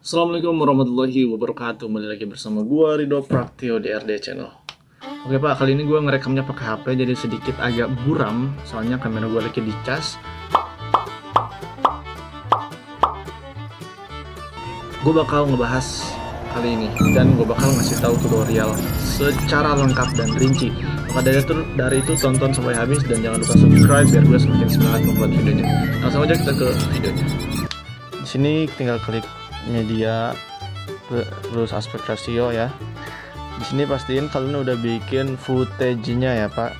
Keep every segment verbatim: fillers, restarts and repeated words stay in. Assalamualaikum warahmatullahi wabarakatuh. Kembali lagi bersama gua Ridho Practyo di R D Channel. Oke Pak, kali ini gua ngerekamnya pakai H P jadi sedikit agak buram soalnya kamera gua lagi dicas. Gue bakal ngebahas kali ini dan gue bakal ngasih tahu tutorial secara lengkap dan rinci. Maka dari itu, dari itu tonton sampai habis dan jangan lupa subscribe biar gue semakin semangat membuat videonya. Langsung aja kita ke videonya. Di sini tinggal klik media terus aspek rasio ya. Di sini pastiin kalian udah bikin footage-nya ya Pak.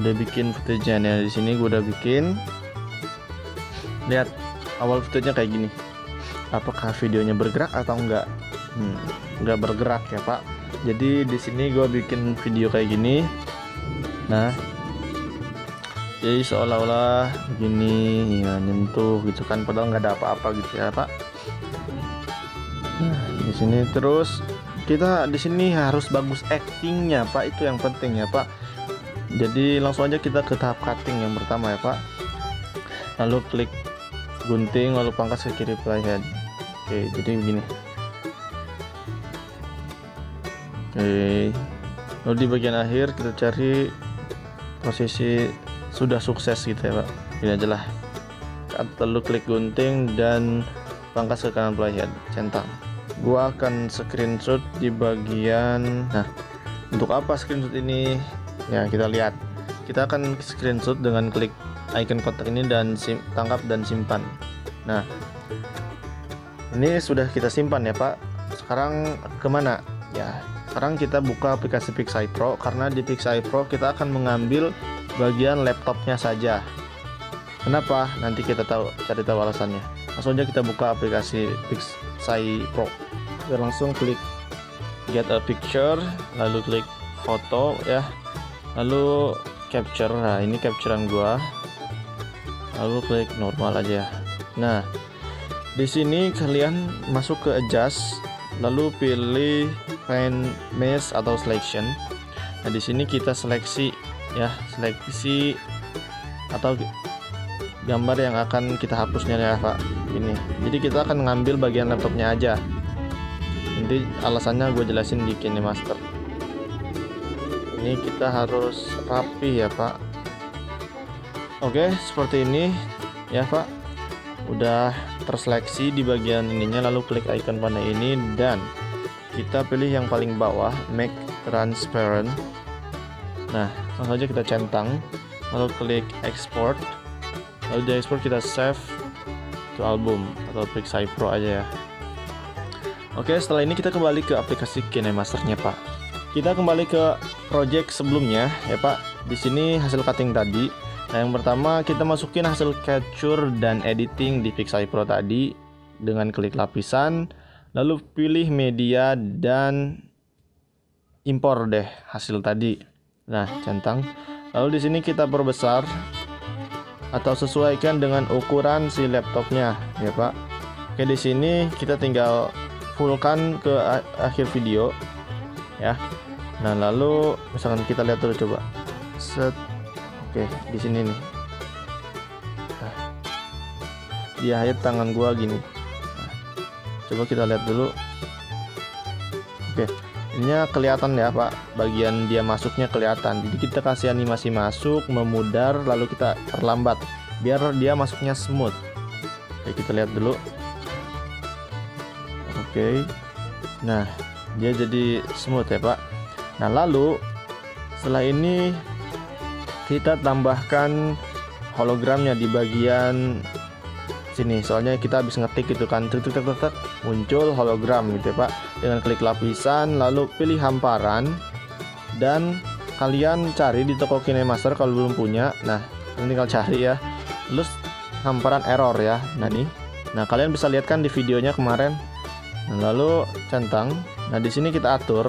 Udah bikin footage-nya. Nah, di sini gue udah bikin. Lihat awal footage-nya kayak gini. Apakah videonya bergerak atau enggak? Hmm, enggak bergerak ya Pak. Jadi di sini gue bikin video kayak gini. Nah, jadi seolah-olah begini, ya nyentuh gitu kan, padahal nggak ada apa-apa gitu ya Pak. Nah, di sini terus kita di sini harus bagus actingnya Pak, itu yang penting ya Pak. Jadi langsung aja kita ke tahap cutting yang pertama ya Pak. Lalu klik gunting lalu pangkas ke kiri perlahan. Oke, jadi begini. Oke, lalu di bagian akhir kita cari posisi sudah sukses gitu ya Pak. Ini aja lah, lalu klik gunting dan pangkas ke kanan perlahan, centang. Gua akan screenshot di bagian, nah untuk apa screenshot ini ya kita lihat. Kita akan screenshot dengan klik icon kotak ini dan sim, tangkap dan simpan. Nah, ini sudah kita simpan ya Pak. Sekarang kemana? Ya, sekarang kita buka aplikasi PicsArt Pro karena di PicsArt Pro kita akan mengambil bagian laptopnya saja. Kenapa? Nanti kita tahu, cari tahu alasannya. Langsung aja kita buka aplikasi PicsArt Pro. Kita langsung klik Get a Picture, lalu klik Foto ya, lalu Capture. Nah, ini capturean gua. Lalu klik normal aja. Nah, di sini kalian masuk ke adjust, lalu pilih pen mesh atau selection. Nah, di sini kita seleksi ya, seleksi atau gambar yang akan kita hapusnya ya Pak. Ini. Jadi kita akan ngambil bagian laptopnya aja. Nanti alasannya gue jelasin di Kinemaster. Ini kita harus rapi ya Pak. Oke, seperti ini ya Pak. Udah terseleksi di bagian ininya, lalu klik icon panah ini dan kita pilih yang paling bawah, make transparent. Nah, langsung aja kita centang, lalu klik export. Lalu di export kita save to album atau PicsArt Pro aja ya. Oke, setelah ini kita kembali ke aplikasi Kinemaster-nya Pak. Kita kembali ke project sebelumnya ya Pak. Di sini hasil cutting tadi. Nah, yang pertama kita masukin hasil capture dan editing di PicsArt Pro tadi dengan klik lapisan, lalu pilih media dan impor deh hasil tadi. Nah, centang. Lalu di sini kita perbesar atau sesuaikan dengan ukuran si laptopnya ya Pak. Oke, di sini kita tinggal fullkan ke akhir video ya. Nah, lalu misalkan kita lihat dulu coba. Set. Oke, di sini nih. Nah, di akhir tangan gua gini. Nah, coba kita lihat dulu. Oke, ininya kelihatan ya Pak. Bagian dia masuknya kelihatan. Jadi kita kasih animasi masuk, memudar, lalu kita perlambat biar dia masuknya smooth. Oke, kita lihat dulu. Oke. Nah, dia jadi smooth ya Pak. Nah, lalu setelah ini kita tambahkan hologramnya di bagian sini, soalnya kita habis ngetik gitu kan, tek tek tek tek muncul hologram gitu ya Pak. Dengan klik lapisan lalu pilih hamparan dan kalian cari di toko Kinemaster kalau belum punya. Nah, nanti tinggal cari ya, terus hamparan error ya. Nah nih, nah kalian bisa lihat kan di videonya kemarin. Nah, lalu centang. Nah, di sini kita atur,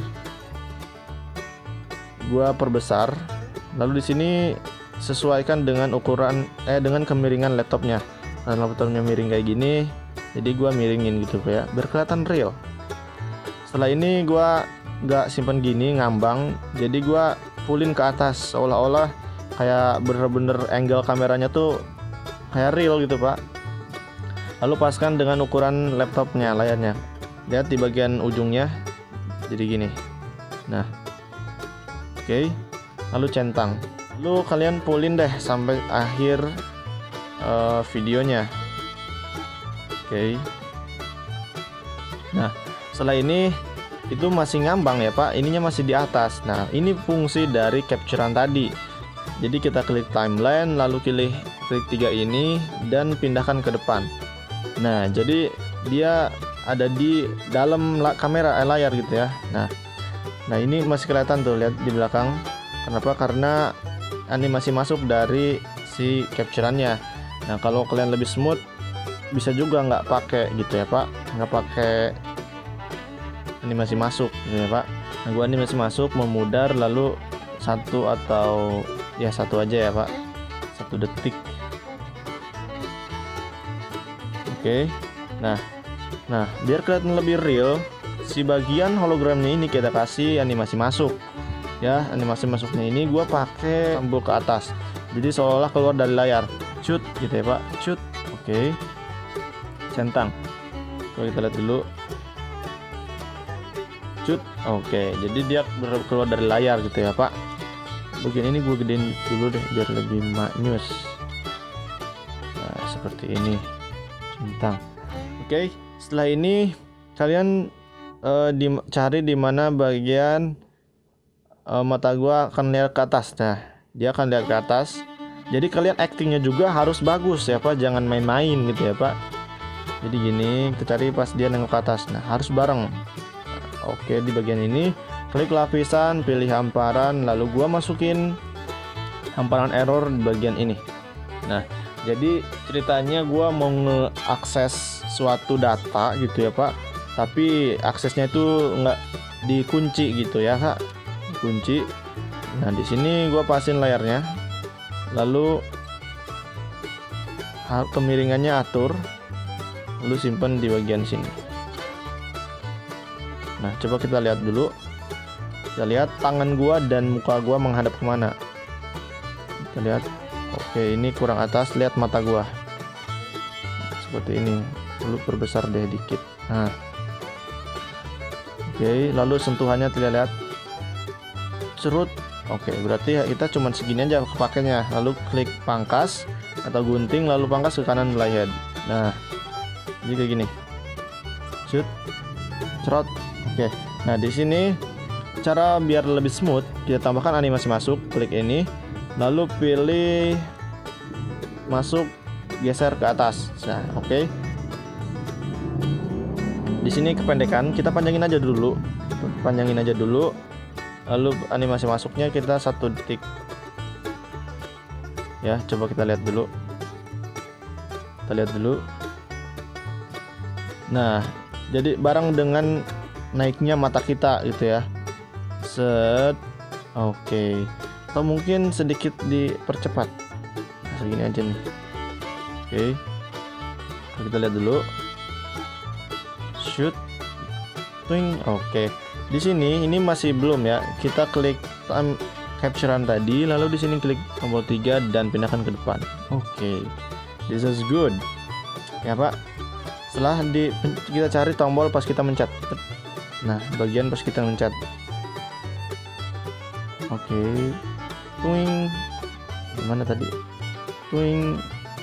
gua perbesar. Lalu di sini sesuaikan dengan ukuran eh dengan kemiringan laptopnya. Nah, laptopnya miring kayak gini, jadi gua miringin gitu Pak ya, biar kelihatan real. Setelah ini gua nggak simpen gini ngambang, jadi gua pulin ke atas seolah-olah kayak bener-bener angle kameranya tuh kayak real gitu Pak. Lalu paskan dengan ukuran laptopnya, layarnya. Lihat di bagian ujungnya, jadi gini. Nah, oke. Okay. Lalu centang. Lalu kalian pulin deh sampai akhir uh, videonya. Oke. Okay. Nah, setelah ini itu masih ngambang ya Pak, ininya masih di atas. Nah, ini fungsi dari capturean tadi. Jadi kita klik timeline, lalu pilih klik tiga ini dan pindahkan ke depan. Nah, jadi dia ada di dalam kamera eh, layar gitu ya. Nah, nah ini masih kelihatan tuh, lihat di belakang. Kenapa? Karena animasi masuk dari si captureannya. Nah, kalau kalian lebih smooth bisa juga nggak pakai gitu ya Pak, nggak pakai animasi masuk gitu ya Pak. Nah, gua animasi masuk memudar lalu satu atau ya satu aja ya Pak, satu detik. Oke, nah nah biar kelihatan lebih real, si bagian hologramnya ini kita kasih animasi masuk ya. Animasi masuknya ini gua pakai tombol ke atas, jadi seolah keluar dari layar, shoot gitu ya Pak, shoot. Oke, centang, kalau kita lihat dulu. Oke, okay, jadi dia keluar dari layar gitu ya Pak. Bagian ini gue gedein dulu deh biar lebih maknyus. Nah, seperti ini, centang. Oke, okay, setelah ini kalian uh, di, cari di mana bagian uh, mata gue akan lihat ke atas. Nah, dia akan lihat ke atas. Jadi kalian actingnya juga harus bagus ya Pak, jangan main-main gitu ya Pak. Jadi gini, kita cari pas dia nengok ke atas. Nah, harus bareng. Oke, di bagian ini klik lapisan, pilih hamparan, lalu gua masukin hamparan error di bagian ini. Nah, jadi ceritanya gua mau ngeakses suatu data gitu ya Pak, tapi aksesnya itu nggak dikunci gitu ya Kak, kunci. Nah, di sini gua pasin layarnya, lalu kemiringannya atur, lalu simpen di bagian sini. Nah, coba kita lihat dulu. Kita lihat tangan gua dan muka gua menghadap kemana. Kita lihat. Oke, ini kurang atas. Lihat mata gua. Seperti ini. Lalu perbesar deh dikit. Nah. Oke, lalu sentuhannya kita lihat. Cerut. Oke, berarti kita cuma segini aja kepakainya. Lalu klik pangkas atau gunting, lalu pangkas ke kanan layar. Nah, jadi kayak gini. Cut. Cerot. Oke, nah di sini cara biar lebih smooth kita tambahkan animasi masuk, klik ini, lalu pilih masuk, geser ke atas. Nah, oke. Okay. Di sini kependekan, kita panjangin aja dulu, panjangin aja dulu, lalu animasi masuknya kita satu detik. Ya, coba kita lihat dulu, kita lihat dulu. Nah, jadi bareng dengan naiknya mata kita gitu ya, set. Oke, okay. Atau mungkin sedikit dipercepat, nah, segini aja nih. Oke, okay. Kita lihat dulu, shoot, twing. Oke, okay. Di sini ini masih belum ya, kita klik time capturean tadi, lalu di sini klik tombol tiga dan pindahkan ke depan. Oke, okay. This is good ya Pak. Setelah di kita cari tombol pas kita mencet. Nah, bagian pas kita mencet. Oke, okay. Twing. Gimana tadi? Twing.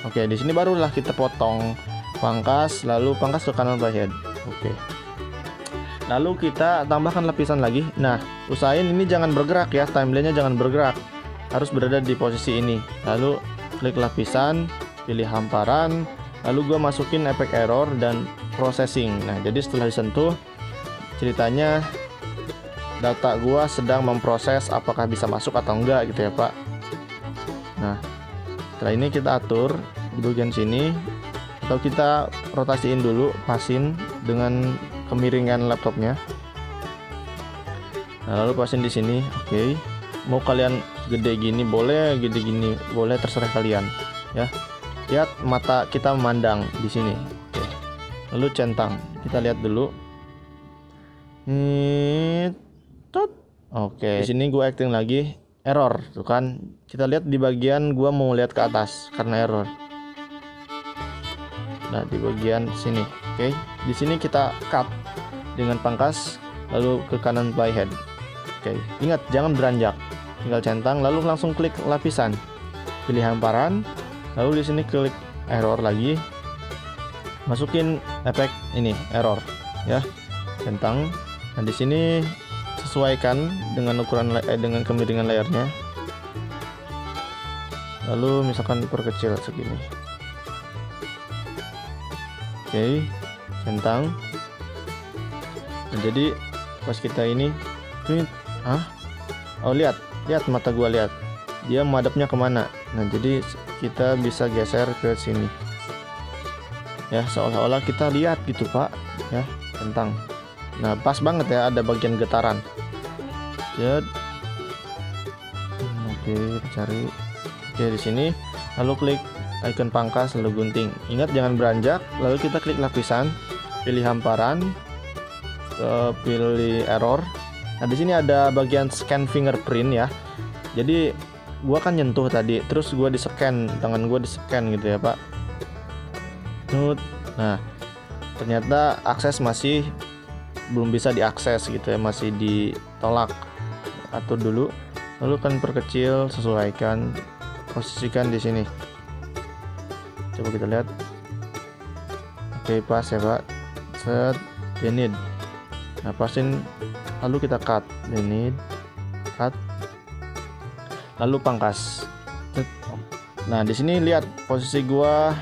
Oke, okay, di sini barulah kita potong, pangkas, lalu pangkas ke kanan playhead. Oke. Okay. Lalu kita tambahkan lapisan lagi. Nah, usahain ini jangan bergerak ya, timelinenya jangan bergerak. Harus berada di posisi ini. Lalu klik lapisan, pilih hamparan, lalu gua masukin efek error dan processing. Nah, jadi setelah disentuh ceritanya data gua sedang memproses apakah bisa masuk atau enggak gitu ya Pak. Nah, setelah ini kita atur di bagian sini, atau kita rotasiin dulu, pasin dengan kemiringan laptopnya. Nah, lalu pasin di sini. Oke, okay. Mau kalian gede gini boleh, gede gini boleh, terserah kalian ya. Lihat mata kita memandang di sini. Oke, okay. Lalu centang, kita lihat dulu. Hmm, oke. Okay. Di sini gue acting lagi, error, tuh kan? Kita lihat di bagian gue mau lihat ke atas karena error. Nah, di bagian sini. Oke, di sini kita cut dengan pangkas lalu ke kanan playhead. Oke, ingat jangan beranjak. Tinggal centang lalu langsung klik lapisan. Pilih hamparan, lalu di sini klik error lagi. Masukin efek ini, error ya. Centang. Nah, di sini sesuaikan dengan ukuran eh, dengan kemiringan layarnya. Lalu misalkan diperkecil segini. Oke, centang. Nah, jadi pas kita ini, tuh, ah, oh lihat, lihat mata gua lihat, dia madepnya kemana? Nah, jadi kita bisa geser ke sini. Ya, seolah-olah kita lihat gitu pak, ya, centang. Nah, pas banget ya, ada bagian getaran. Jadi, oke, cari. Oke, di sini lalu klik icon pangkas lalu gunting. Ingat jangan beranjak, lalu kita klik lapisan, pilih hamparan, pilih error. Nah, di sini ada bagian scan fingerprint ya. Jadi gua kan nyentuh tadi, terus gua di-scan, tangan gua di-scan gitu ya, Pak. Nah, ternyata akses masih belum bisa diakses gitu ya, masih ditolak. Atur dulu, lalu kan perkecil, sesuaikan, posisikan di sini. Coba kita lihat. Oke, pas ya pak. Set, denit. Nah, pasin. Lalu kita cut, denit, cut. Lalu pangkas. Set. Nah, di sini lihat posisi gua.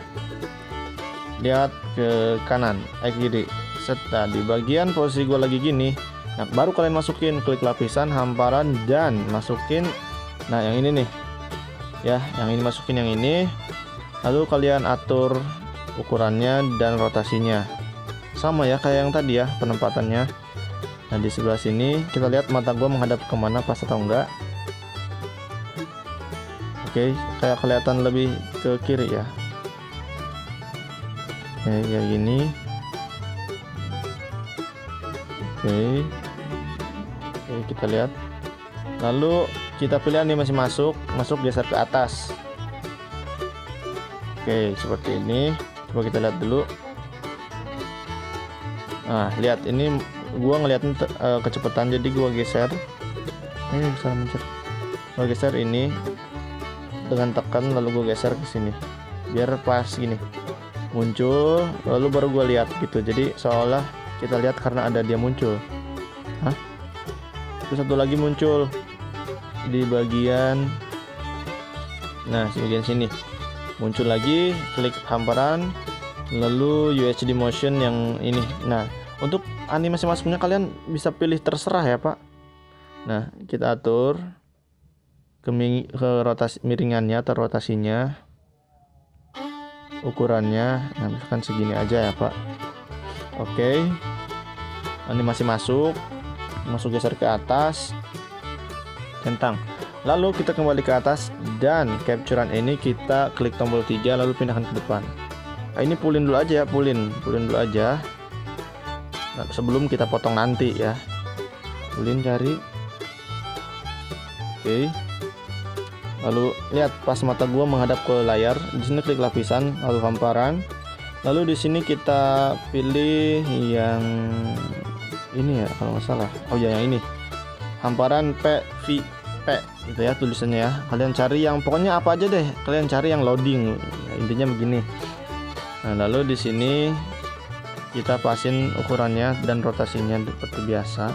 Lihat ke kanan, eh kiri. Set. Nah, di bagian posisi gua lagi gini. Nah, baru kalian masukin klik lapisan, hamparan dan masukin. Nah, yang ini nih. Ya, yang ini masukin yang ini, lalu kalian atur ukurannya dan rotasinya sama ya kayak yang tadi ya penempatannya. Nah, di sebelah sini kita lihat mata gua menghadap kemana, pas atau enggak. Oke, kayak kelihatan lebih ke kiri ya, kayak gini. Oke, oke kita lihat, lalu kita pilih ini masih masuk, masuk geser ke atas. Oke, seperti ini. Coba kita lihat dulu. Nah, lihat ini gua ngeliatin uh, kecepatan, jadi gua geser. Ini bisa mencet. Gua geser ini dengan tekan lalu gua geser ke sini. Biar pas gini. Muncul, lalu baru gua lihat gitu. Jadi seolah kita lihat karena ada dia muncul. Hah? Terus satu lagi muncul di bagian, nah bagian sini muncul lagi, klik hamparan lalu U H D motion yang ini. Nah, untuk animasi masuknya kalian bisa pilih terserah ya pak. Nah, kita atur ke, ke rotasi miringannya atau rotasinya, ukurannya. Nah, misalkan segini aja ya pak. Oke, animasi masuk, masuk geser ke atas, centang. Lalu kita kembali ke atas dan capturean ini kita klik tombol tiga lalu pindahkan ke depan. Nah, ini pulin dulu aja ya, pulin, pulin dulu aja. Nah, sebelum kita potong nanti ya. Pulin cari. Oke. Lalu lihat pas mata gua menghadap ke layar, di sini klik lapisan lalu hamparan. Lalu di sini kita pilih yang ini ya kalau nggak salah. Oh ya, yang ini. Hamparan P V P gitu ya tulisannya ya. Kalian cari yang pokoknya apa aja deh, kalian cari yang loading. Ya, intinya begini. Nah, lalu di sini kita pasin ukurannya dan rotasinya seperti biasa.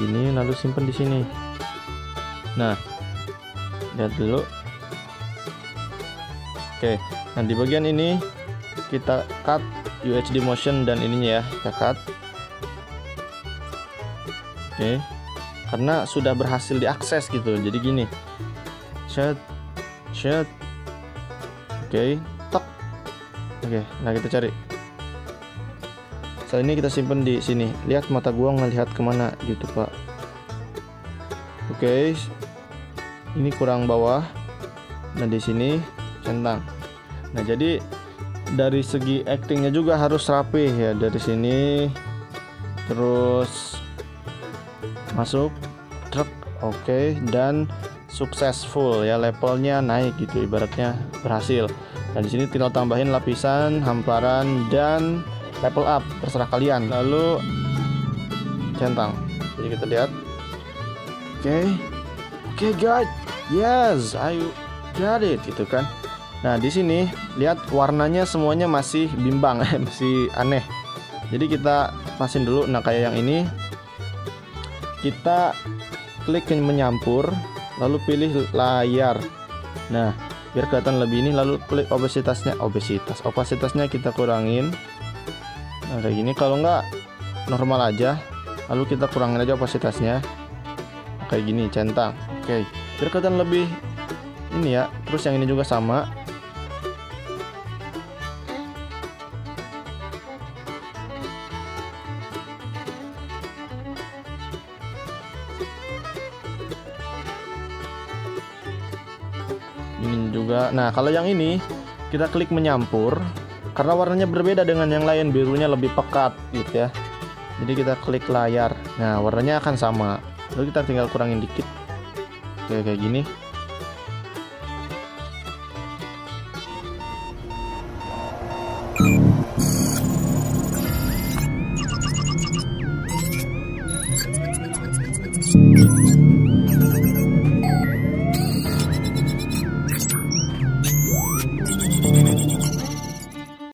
Gini lalu simpen di sini. Nah, lihat dulu. Oke, nah di bagian ini kita cut U H D motion dan ininya ya, kita cut. Oke, karena sudah berhasil diakses gitu, jadi gini, set, set, oke, tok, oke, nah kita cari. Saat ini kita simpen di sini. Lihat mata gua ngelihat kemana gitu pak. Oke, ini kurang bawah. Nah di sini centang. Nah jadi dari segi actingnya juga harus rapi ya, dari sini terus masuk, truk, oke, okay, dan successful ya, levelnya naik gitu, ibaratnya berhasil. Nah, di sini tinggal tambahin lapisan, hamparan, dan level up, terserah kalian. Lalu centang. Jadi kita lihat. Oke, okay. Oke okay, guys, yes, I got it, gitu kan. Nah, di sini lihat warnanya semuanya masih bimbang, masih aneh. Jadi kita pasin dulu. Nah, kayak yang ini, kita klik menyampur, lalu pilih layar. Nah, biar kelihatan lebih ini, lalu klik obesitasnya, obesitas, opasitasnya kita kurangin. Nah, kayak gini. Kalau nggak normal aja, lalu kita kurangin aja opasitasnya. Kayak gini, centang. Oke, okay. Biar kelihatan lebih ini ya. Terus yang ini juga sama. Ini juga. Nah, kalau yang ini kita klik menyampur karena warnanya berbeda dengan yang lain, birunya lebih pekat gitu ya. Jadi kita klik layar. Nah, warnanya akan sama. Lalu kita tinggal kurangin dikit, kayak kayak gini.